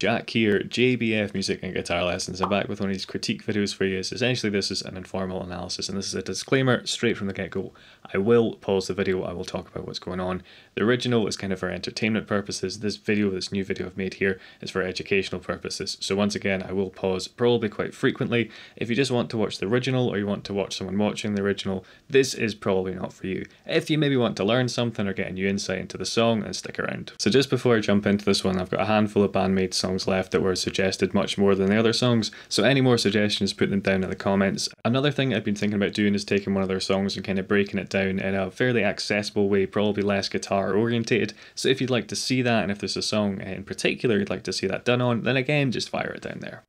Jack here, JBF Music and Guitar Lessons. I'm back with one of these critique videos for you. Essentially this is an informal analysis, and this is a disclaimer straight from the get-go. I will pause the video, I will talk about what's going on. The original is kind of for entertainment purposes. This video, this new video I've made here, is for educational purposes. So once again, I will pause probably quite frequently. If you just want to watch the original, or you want to watch someone watching the original, this is probably not for you. If you maybe want to learn something or get a new insight into the song, then stick around. So just before I jump into this one, I've got a handful of BAND-MAID songs left that were suggested much more than the other songs, so any more suggestions, put them down in the comments. Another thing I've been thinking about doing is taking one of their songs and kind of breaking it down in a fairly accessible way, probably less guitar orientated. So if you'd like to see that, and if there's a song in particular you'd like to see that done on, then again just fire it down there.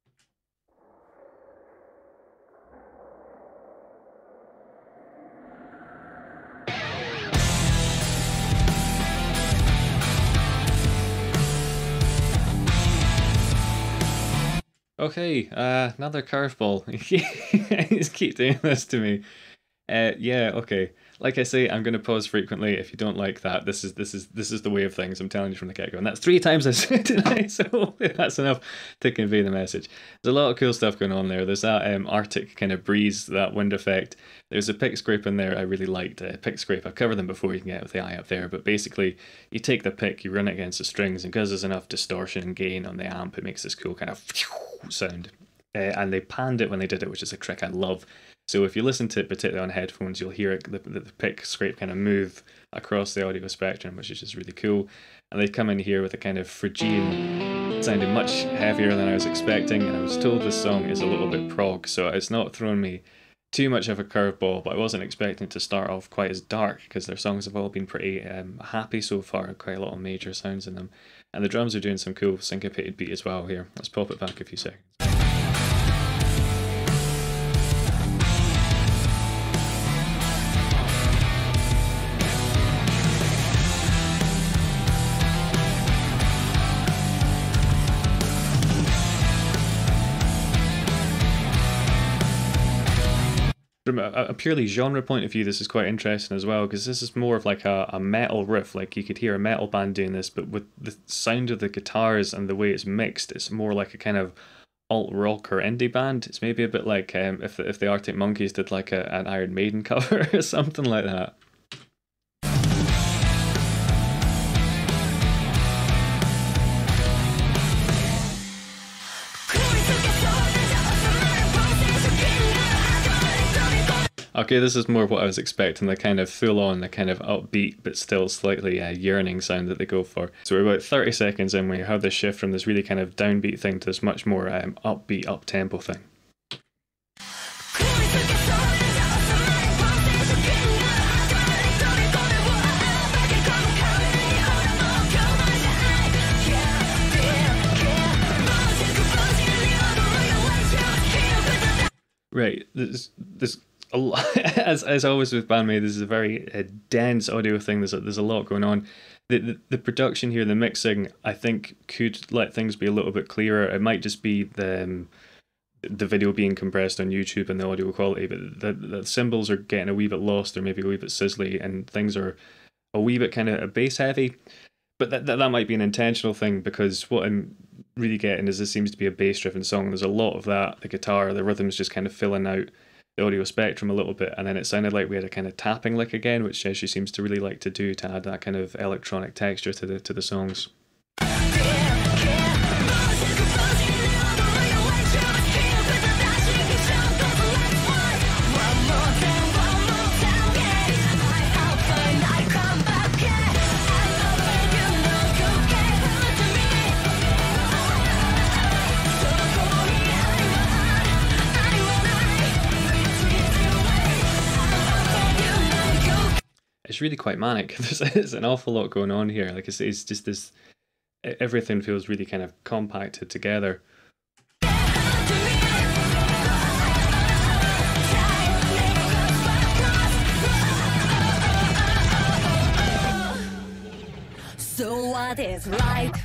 Okay, another curveball. I just keep doing this to me. Yeah, okay. Like I say, I'm going to pause frequently. If you don't like that, this is the way of things. I'm telling you from the get-go, and that's 3 times I said tonight, so hopefully that's enough to convey the message. There's a lot of cool stuff going on there. There's that Arctic kind of breeze, that wind effect. There's a pick scrape in there I really liked. Pick scrape, I've covered them before, you can get with the eye up there, but basically you take the pick, you run it against the strings, and because there's enough distortion and gain on the amp, it makes this cool kind of sound. And they panned it when they did it, which is a trick I love. So if you listen to it particularly on headphones, you'll hear it, the pick scrape kind of move across the audio spectrum, which is just really cool. And they come in here with a kind of Phrygian, sounding much heavier than I was expecting, and I was told this song is a little bit prog, so it's not thrown me too much of a curveball, but I wasn't expecting to start off quite as dark, because their songs have all been pretty happy so far, quite a lot of major sounds in them. And the drums are doing some cool syncopated beat as well here. Let's pop it back a few seconds. From a purely genre point of view, this is quite interesting as well, because this is more of like a metal riff. Like you could hear a metal band doing this, but with the sound of the guitars and the way it's mixed, it's more like a kind of alt rock or indie band. It's maybe a bit like if the Arctic Monkeys did like an Iron Maiden cover or something like that. Okay, this is more of what I was expecting, the kind of full-on, the kind of upbeat, but still slightly yearning sound that they go for. So we're about 30 seconds in, we have this shift from this really kind of downbeat thing to this much more upbeat, up-tempo thing. Right, this as always with BAND-MAID, this is a very dense audio thing. There's a lot going on. The production here, the mixing, I think could let things be a little bit clearer. It might just be the video being compressed on YouTube and the audio quality, but the cymbals are getting a wee bit lost, or maybe a wee bit sizzly, and things are a wee bit kind of bass heavy. But that might be an intentional thing, because what I'm really getting is this seems to be a bass driven song. There's a lot of that. The guitar, the rhythms just kind of filling out the audio spectrum a little bit, and then it sounded like we had a kind of tapping lick again, which she seems to really like to do to add that kind of electronic texture to the songs. It's really quite manic. There's an awful lot going on here. Like I say, it's just this, everything feels really kind of compacted together. So what is like?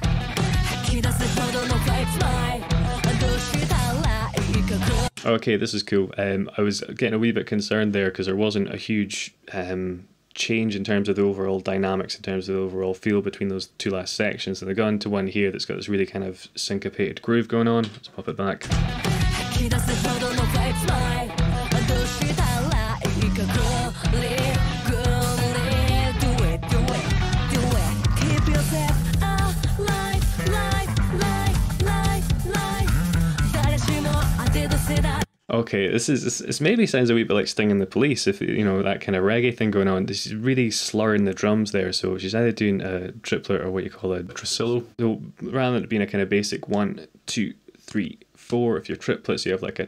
Okay, this is cool. I was getting a wee bit concerned there because there wasn't a huge change in terms of the overall dynamics, in terms of the overall feel between those two last sections. And they got into one here that's got this really kind of syncopated groove going on. Let's pop it back. Okay, this maybe sounds a wee bit like Sting and the Police, if you know, that kind of reggae thing going on. She's really slurring the drums there, so she's either doing a triplet or what you call a trisolo. So rather than it being a kind of basic 1, 2, 3, 4, if you're triplets, you have like a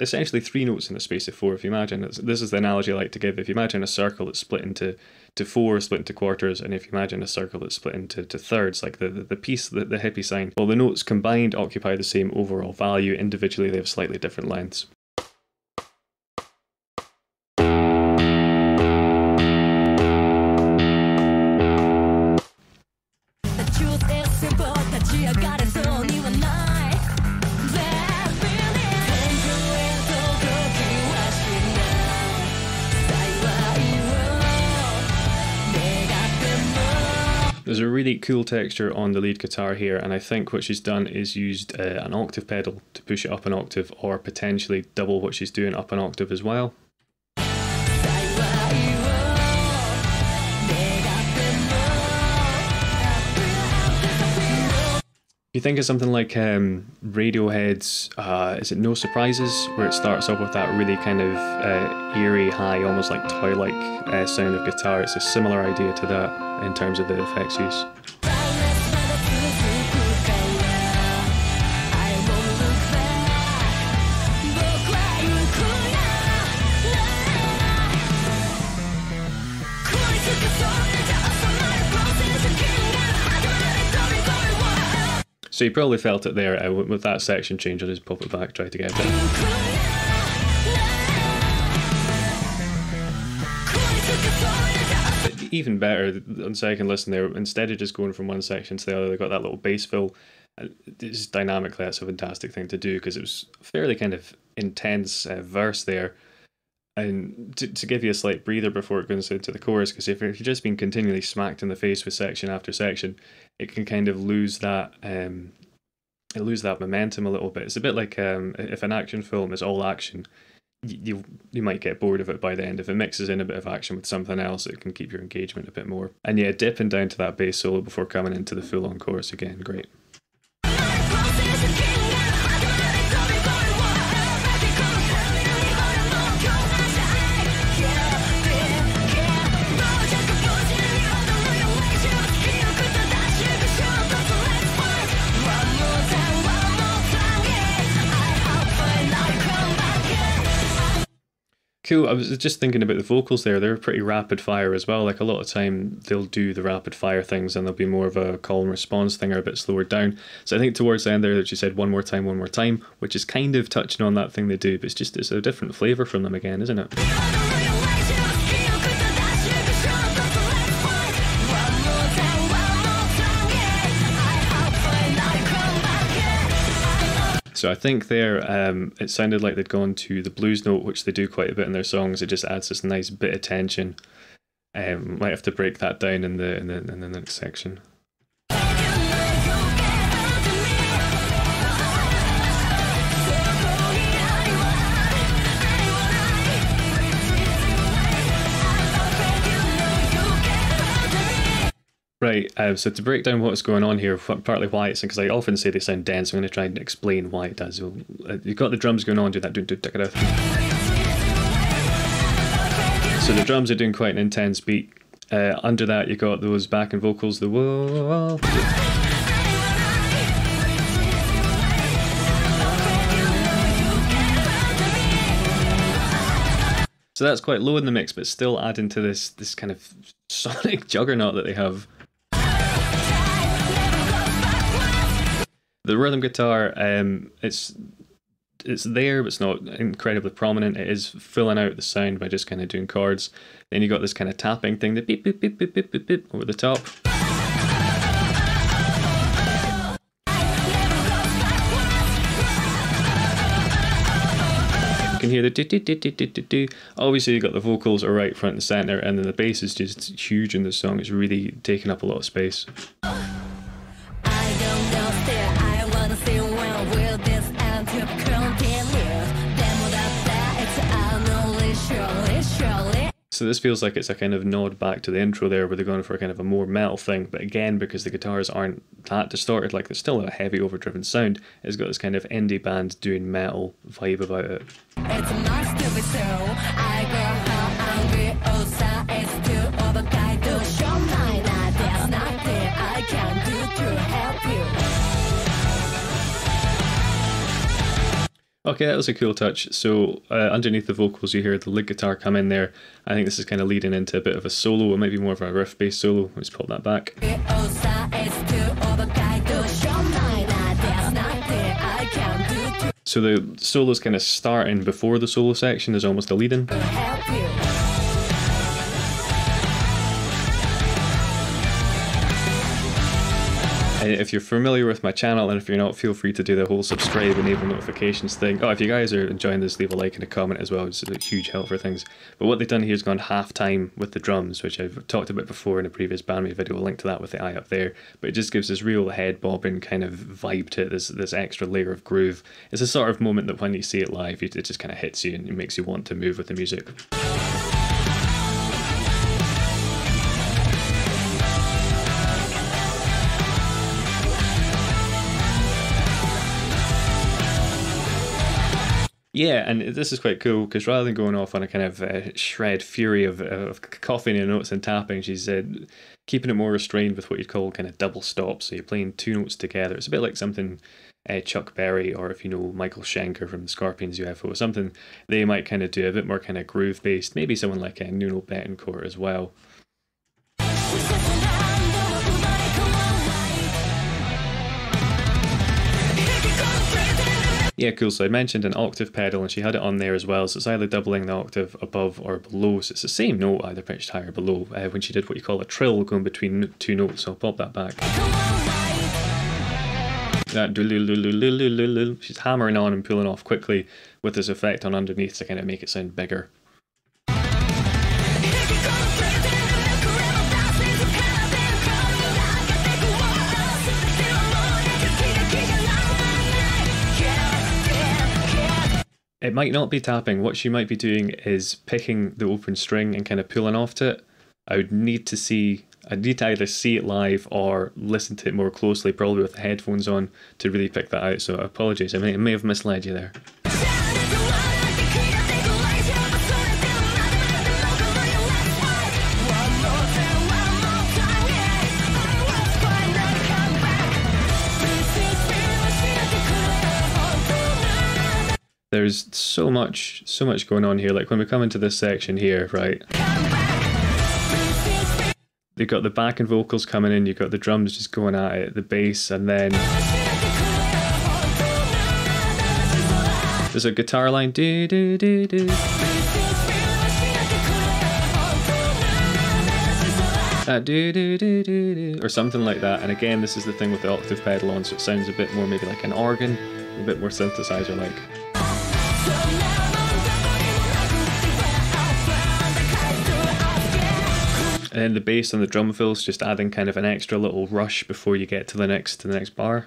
essentially 3 notes in a space of 4. If you imagine, this is the analogy I like to give. If you imagine a circle that's split into four, split into quarters, and if you imagine a circle that's split into thirds, like the piece, the hippie sign, well, the notes combined occupy the same overall value. Individually, they have slightly different lengths. There's a really cool texture on the lead guitar here, and I think what she's done is used an octave pedal to push it up an octave, or potentially double what she's doing up an octave as well. If you think of something like Radiohead's, is it No Surprises, where it starts off with that really kind of eerie, high, almost like toy-like sound of guitar, it's a similar idea to that in terms of the effects use. So you probably felt it there with that section change. I'll just pop it back, try to get it. Even better on second listen there, instead of just going from one section to the other, they've got that little bass fill. Just dynamically, that's a fantastic thing to do, because it was fairly kind of intense verse there. And to give you a slight breather before it goes into the chorus, because if you've just been continually smacked in the face with section after section, it can kind of lose that momentum a little bit. It's a bit like if an action film is all action, you might get bored of it by the end. If it mixes in a bit of action with something else, it can keep your engagement a bit more. And yeah, dipping down to that bass solo before coming into the full-on chorus again, great. Cool. I was just thinking about the vocals there. They're pretty rapid fire as well. Like, a lot of time they'll do the rapid fire things and there'll be more of a call and response thing, or a bit slower down. So I think towards the end there that she said one more time, which is kind of touching on that thing they do, but it's just, it's a different flavour from them again, isn't it? So I think there, it sounded like they'd gone to the blues note, which they do quite a bit in their songs. It just adds this nice bit of tension. Might have to break that down in the next section. Right, so to break down what's going on here, partly why it's, because I often say they sound dense, I'm going to try and explain why it does. Well, you've got the drums going on, do that, so the drums are doing quite an intense beat. Under that, you've got those backing vocals, the whoa. So that's quite low in the mix, but still adding to this kind of sonic juggernaut that they have. The rhythm guitar, it's there, but it's not incredibly prominent. It is filling out the sound by just kind of doing chords. Then you got this kind of tapping thing, the beep beep beep beep beep beep beep over the top. can hear the do-do-do-do-do-do. Obviously, you've got the vocals are right front and center, and then the bass is just huge in this song. It's really taking up a lot of space. So this feels like it's a kind of nod back to the intro there, where they're going for a kind of a more metal thing, but again, because the guitars aren't that distorted, like there's still a heavy overdriven sound, it's got this kind of indie band doing metal vibe about it. It's nice to be so, I go home, I'm the outside, it's too overkind to show mine, there's nothing I can do to help you. Okay, that was a cool touch. So underneath the vocals you hear the lead guitar come in there. I think this is kind of leading into a bit of a solo. It might be more of a riff based solo. Let's pop that back. So the solo's kind of starting before the solo section. There's almost a lead in. If you're familiar with my channel, and if you're not, feel free to do the whole subscribe, enable notifications thing. Oh, if you guys are enjoying this, leave a like and a comment as well. It's a huge help for things. But what they've done here is gone half time with the drums, which I've talked about before in a previous BAND-MAID video. I'll link to that with the eye up there. But it just gives this real head bobbing kind of vibe to it, this extra layer of groove. It's a sort of moment that when you see it live, it just kind of hits you and it makes you want to move with the music. Yeah, and this is quite cool because rather than going off on a kind of shred fury of cacophony notes and tapping, she's keeping it more restrained with what you'd call kind of double stops. So you're playing two notes together. It's a bit like something Chuck Berry, or if you know Michael Schenker from the Scorpions, UFO or something, they might kind of do a bit more kind of groove based. Maybe someone like Nuno Betancourt as well. Yeah, cool. So I mentioned an octave pedal and she had it on there as well. So it's either doubling the octave above or below. So it's the same note, either pitched higher or below, when she did what you call a trill going between two notes. So I'll pop that back. That she's hammering on and pulling off quickly with this effect on underneath to kind of make it sound bigger. It might not be tapping. What she might be doing is picking the open string and kind of pulling off to it. I'd need to either see it live or listen to it more closely, probably with the headphones on, to really pick that out. So apologies, I may have misled you there. There's so much going on here. Like when we come into this section here, right? You've got the backing vocals coming in, you've got the drums just going at it, the bass, and then there's a guitar line. Do, do, do, do. That do, do, do, do, do, or something like that. And again, this is the thing with the octave pedal on, so it sounds a bit more maybe like an organ, a bit more synthesizer like. And then the bass and the drum fills just adding kind of an extra little rush before you get to the next bar.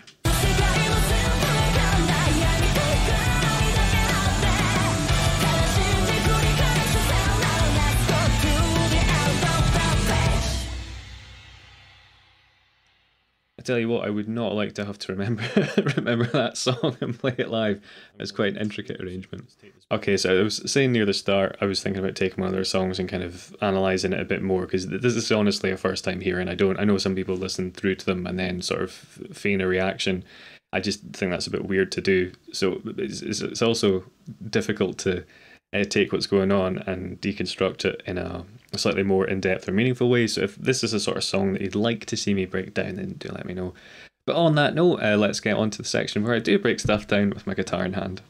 Tell you what, I would not like to have to remember that song and play it live. It's quite an intricate arrangement. Okay, so I was saying near the start, I was thinking about taking one of their songs and kind of analysing it a bit more, because this is honestly a first time hearing. I know some people listen through to them and then sort of feign a reaction. I just think that's a bit weird to do. So it's also difficult to take what's going on and deconstruct it in a slightly more in-depth or meaningful way. So if this is the sort of song that you'd like to see me break down, then do let me know. But on that note, let's get on to the section where I do break stuff down with my guitar in hand.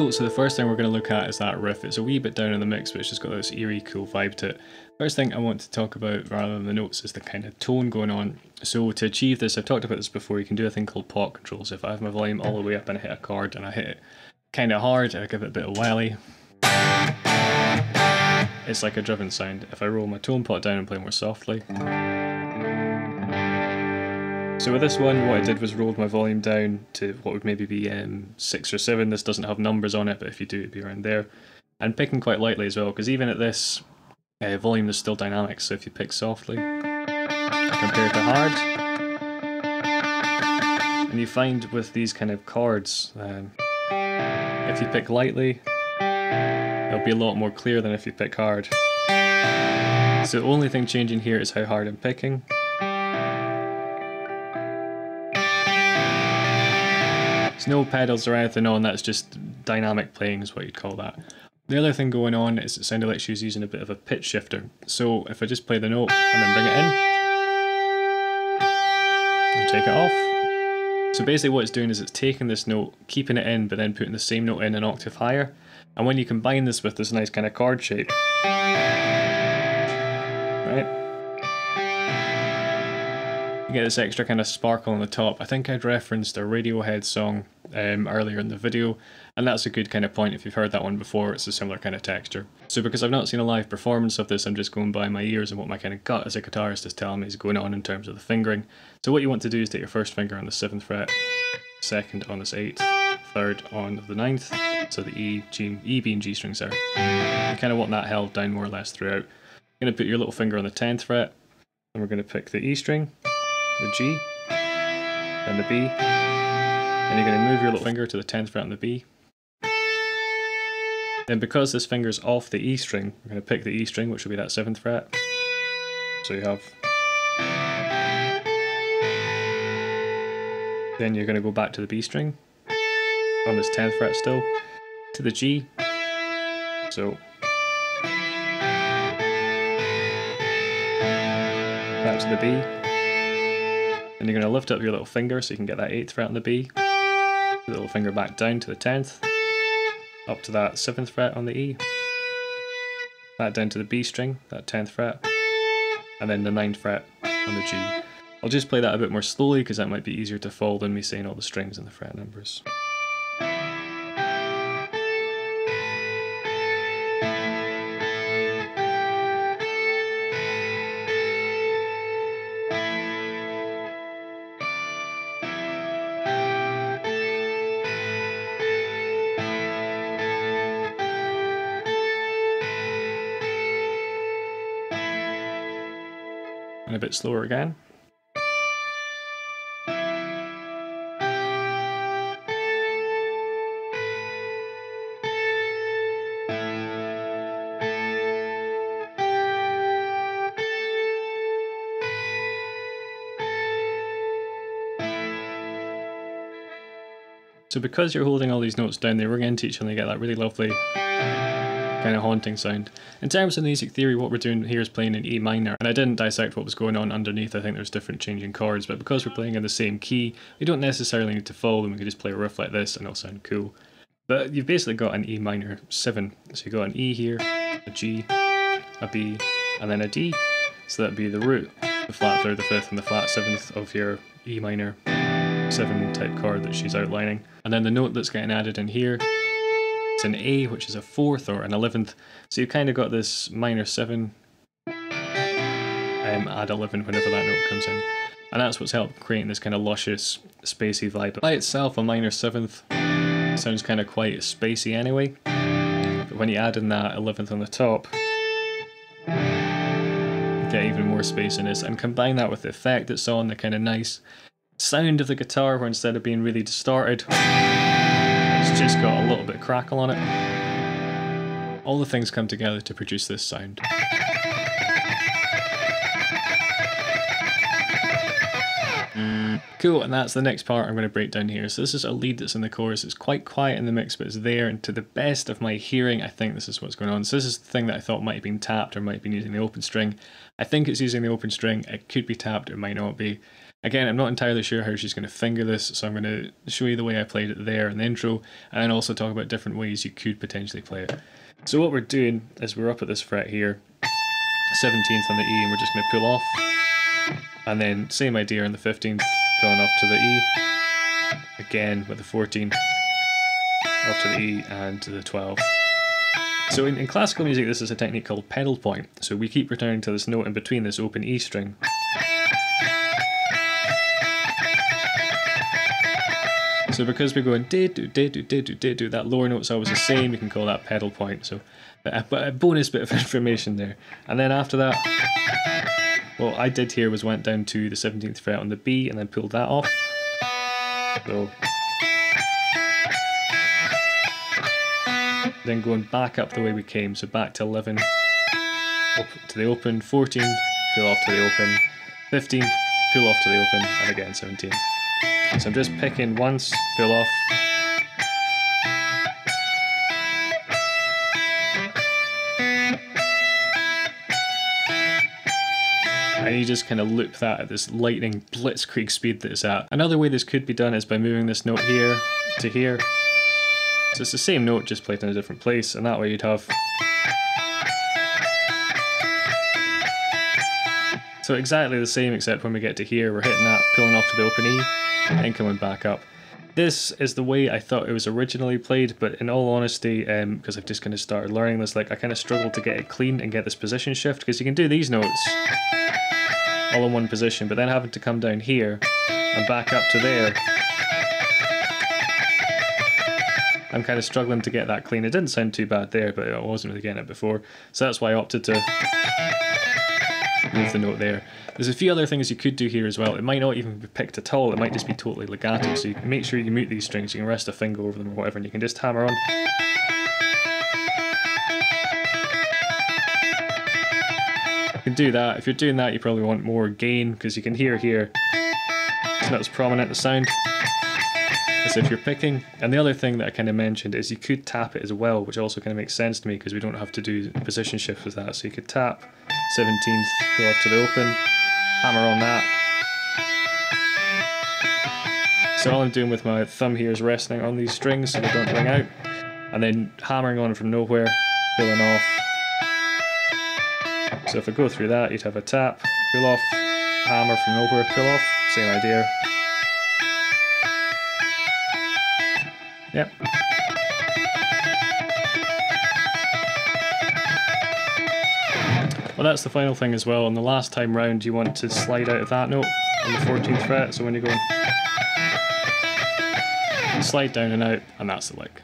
cool. So the first thing we're going to look at is that riff. It's a wee bit down in the mix, but it's just got this eerie, cool vibe to it. First thing I want to talk about, rather than the notes, is the kind of tone going on. So to achieve this, I've talked about this before, you can do a thing called pot controls. If I have my volume all the way up and I hit a chord and I hit it kind of hard, I give it a bit of wally, it's like a driven sound. If I roll my tone pot down and play more softly. So with this one, what I did was rolled my volume down to what would maybe be 6 or 7. This doesn't have numbers on it, but if you do, it'd be around there. And picking quite lightly as well, because even at this volume, there's still dynamics. So if you pick softly, compared to hard, and you find with these kind of chords, if you pick lightly, it'll be a lot more clear than if you pick hard. So the only thing changing here is how hard I'm picking. There's no pedals or anything on, that's just dynamic playing is what you'd call that. The other thing going on is it sounded like she was using a bit of a pitch shifter. So if I just play the note and then bring it in, and take it off. So basically what it's doing is it's taking this note, keeping it in, but then putting the same note in an octave higher. And when you combine this with this nice kind of chord shape, right? You get this extra kind of sparkle on the top. I think I'd referenced a Radiohead song earlier in the video, and that's a good kind of point. If you've heard that one before, it's a similar kind of texture. So because I've not seen a live performance of this, I'm just going by my ears and what my kind of gut as a guitarist is telling me is going on in terms of the fingering. So what you want to do is take your first finger on the 7th fret, second on this 8th, third on the 9th, so the E, B and G strings there. You kind of want that held down more or less throughout. You're going to put your little finger on the 10th fret, and we're going to pick the E string, the G, then the B, and you're going to move your little finger to the 10th fret on the B. Then because this finger's off the E string, we're going to pick the E string, which will be that 7th fret. So you have... Then you're going to go back to the B string, on this 10th fret still, to the G, so... Back to the B. And you're going to lift up your little finger so you can get that 8th fret on the B, the little finger back down to the 10th, up to that 7th fret on the E, back down to the B string, that 10th fret, and then the 9th fret on the G. I'll just play that a bit more slowly because that might be easier to follow than me saying all the strings and the fret numbers. And a bit slower again. So because you're holding all these notes down, they ring into each other and they get that really lovely kind of haunting sound. In terms of music theory, what we're doing here is playing in E minor, and I didn't dissect what was going on underneath. I think there's different changing chords, but because we're playing in the same key, we don't necessarily need to follow them. We can just play a riff like this and it'll sound cool. But you've basically got an E minor 7. So you've got an E here, a G, a B, and then a D. So that'd be the root, the flat 3rd, the 5th, and the flat 7th of your E minor 7 type chord that she's outlining. And then the note that's getting added in here, an A, which is a 4th or an 11th, so you've kind of got this minor 7 add 11 whenever that note comes in, and that's what's helped creating this kind of luscious spacey vibe. But by itself, a minor 7th sounds kind of quite spacey anyway, but when you add in that 11th on the top, you get even more spaciness, and combine that with the effect that's on, the kind of nice sound of the guitar, where instead of being really distorted, it's just got a little bit of crackle on it. All the things come together to produce this sound. Cool, and that's the next part I'm going to break down here. So this is a lead that's in the chorus. It's quite quiet in the mix, but it's there, and to the best of my hearing, I think this is what's going on. So this is the thing that I thought might have been tapped or might have been using the open string. I think it's using the open string. It could be tapped, it might not be. Again, I'm not entirely sure how she's going to finger this, so I'm going to show you the way I played it there in the intro, and then also talk about different ways you could potentially play it. So what we're doing is we're up at this fret here, 17th on the E, and we're just going to pull off, and then same idea on the 15th, going off to the E, again with the 14th, off to the E and to the 12th. So in classical music this is a technique called pedal point, so we keep returning to this note in between this open E string. So because we're going did do, that lower note's always the same, we can call that pedal point. So a bonus bit of information there. And then after that, what I did here was went down to the 17th fret on the B and then pulled that off. So then going back up the way we came, so back to 11, up to the open, 14, pull off to the open, 15, pull off to the open, and again 17. So I'm just picking once, pull off, and you just kind of loop that at this lightning blitzkrieg speed that it's at. Another way this could be done is by moving this note here to here. So it's the same note, just played in a different place, and that way you'd have... So exactly the same, except when we get to here, we're hitting that, pulling off to the open E, and coming back up. This is the way I thought it was originally played, but in all honesty, because I've just kind of started learning this, like I kind of struggled to get it clean and get this position shift, because you can do these notes all in one position, but then having to come down here and back up to there, I'm kind of struggling to get that clean. It didn't sound too bad there, but I wasn't really getting it before, so that's why I opted to move the note there. There's a few other things you could do here as well. It might not even be picked at all, it might just be totally legato, so you can make sure you mute these strings, you can rest a finger over them or whatever, and you can just hammer on. You can do that. If you're doing that, you probably want more gain, because you can hear here, it's not as prominent a sound. So if you're picking, and the other thing that I kind of mentioned is you could tap it as well, which also kind of makes sense to me because we don't have to do position shift with that. So you could tap 17th, pull off to the open, hammer on that. So all I'm doing with my thumb here is resting on these strings so they don't ring out, and then hammering on from nowhere, pulling off. So if I go through that, you'd have a tap, pull off, hammer from nowhere, pull off, same idea. Yep. Well, that's the final thing as well. On the last time round, you want to slide out of that note on the 14th fret. So when you're going, slide down and out, and that's the lick.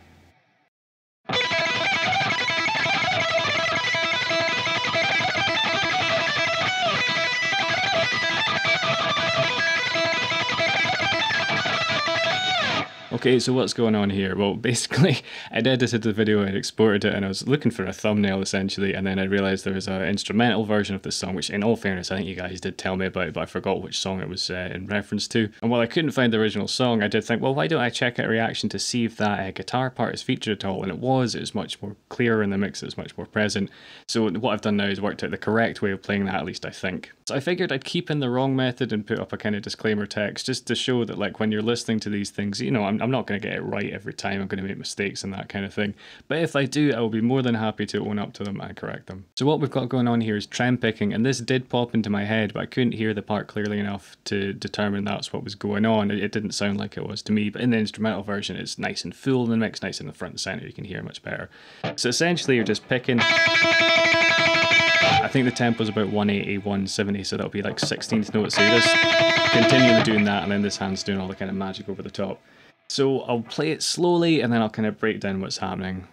Okay, so what's going on here? Well, basically, I'd edited the video, I'd exported it, and I was looking for a thumbnail, essentially, and then I realised there was an instrumental version of this song, which, in all fairness, I think you guys did tell me about, but I forgot which song it was in reference to. And while I couldn't find the original song, I did think, well, why don't I check out a reaction to see if that guitar part is featured at all? And it was much more clearer in the mix, it was much more present. So what I've done now is worked out the correct way of playing that, at least I think. So I figured I'd keep in the wrong method and put up a kind of disclaimer text, just to show that, like, when you're listening to these things, you know, I'm not going to get it right every time, I'm going to make mistakes and that kind of thing. But if I do, I will be more than happy to own up to them and correct them. So what we've got going on here is trem picking, and this did pop into my head, but I couldn't hear the part clearly enough to determine that's what was going on. It didn't sound like it was to me, but in the instrumental version it's nice and full in the mix, nice in the front and centre, you can hear much better. So essentially you're just picking... I think the tempo is about 180, 170, so that'll be like 16th notes, so you're just continually doing that, and then this hand's doing all the kind of magic over the top. So I'll play it slowly and then I'll kind of break down what's happening.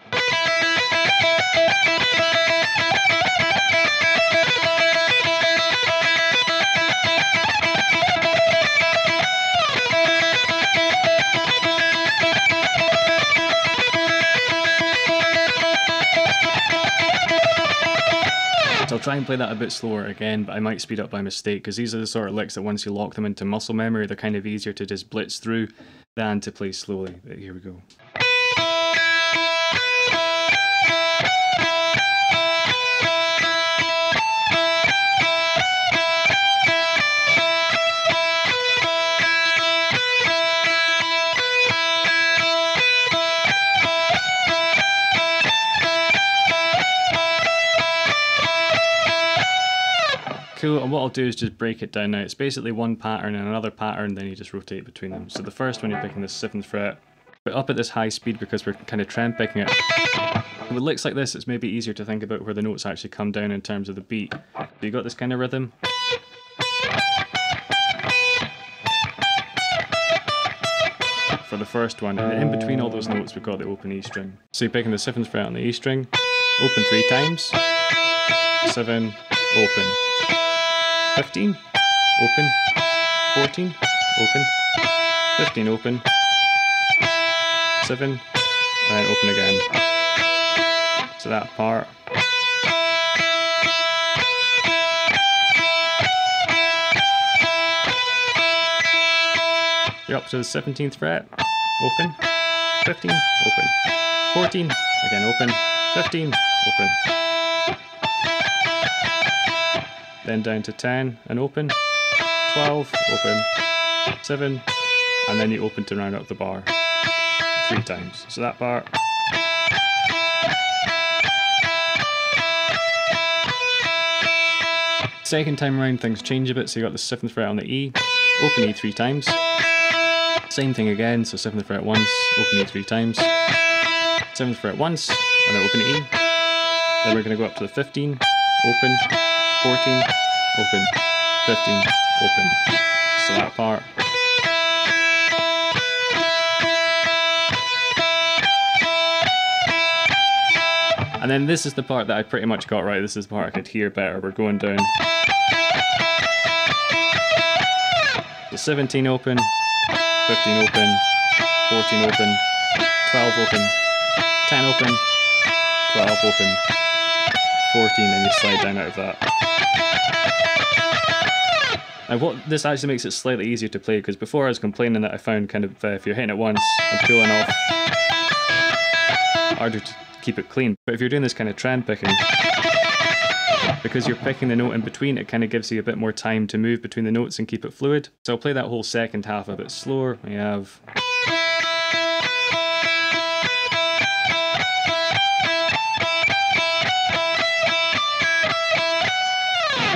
I'll try and play that a bit slower again, but I might speed up by mistake, because these are the sort of licks that once you lock them into muscle memory, they're kind of easier to just blitz through than to play slowly. But here we go. cool. And what I'll do is just break it down now. It's basically one pattern and another pattern, then you just rotate between them. So the first one you're picking the 7th fret, but up at this high speed because we're kind of trend picking it. With licks like this, it's maybe easier to think about where the notes actually come down in terms of the beat. So you got this kind of rhythm. For the first one, and in between all those notes we've got the open E string. So you're picking the 7th fret on the E string, open 3 times, 7, open, 15, open, 14, open, 15, open, 7, and open again. So that part. You're up to the 17th fret, open, 15, open, 14, again open, 15, open. Then down to 10 and open, 12, open, 7, and then you open to round up the bar 3 times. So that part. Second time around things change a bit, so you got the 7th fret on the E, open E 3 times. Same thing again, so 7th fret once, open E 3 times, 7th fret once, and then open E. Then we're going to go up to the 15, open, 14, open, 15, open. So that part. And then this is the part that I pretty much got right, this is the part I could hear better. We're going down. So 17 open, 15 open, 14 open, 12 open, 10 open, 12 open, 14, and you slide down out of that. Now what this actually makes it slightly easier to play, because before I was complaining that I found kind of if you're hitting it once and pulling off, harder to keep it clean. But if you're doing this kind of trend picking, because you're picking the note in between, it kind of gives you a bit more time to move between the notes and keep it fluid. So I'll play that whole second half a bit slower. We have...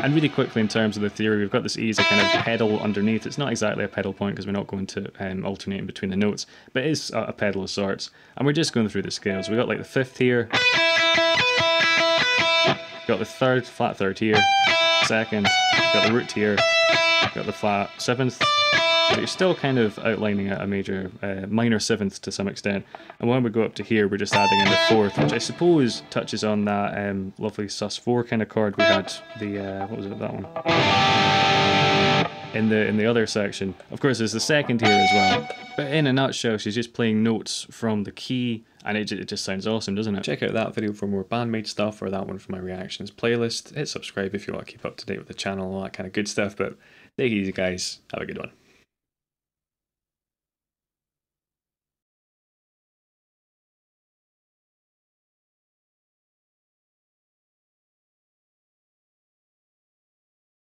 And really quickly in terms of the theory, we've got this E as a kind of pedal underneath. It's not exactly a pedal point because we're not going to alternate in between the notes, but it is a pedal of sorts. And we're just going through the scales. We've got like the 5th here. Got the 3rd, flat 3rd here, 2nd, got the root here, got the flat 7th, so you're still kind of outlining a major, minor 7th to some extent, and when we go up to here we're just adding in the 4th, which I suppose touches on that lovely sus4 kind of chord we had, the, what was it, that one, in the other section. Of course there's the 2nd here as well, but in a nutshell she's just playing notes from the key. And it just sounds awesome, doesn't it? Check out that video for more BAND-MAID stuff, or that one for my reactions playlist. Hit subscribe if you want to keep up to date with the channel, all that kind of good stuff. But take it easy, guys. Have a good one.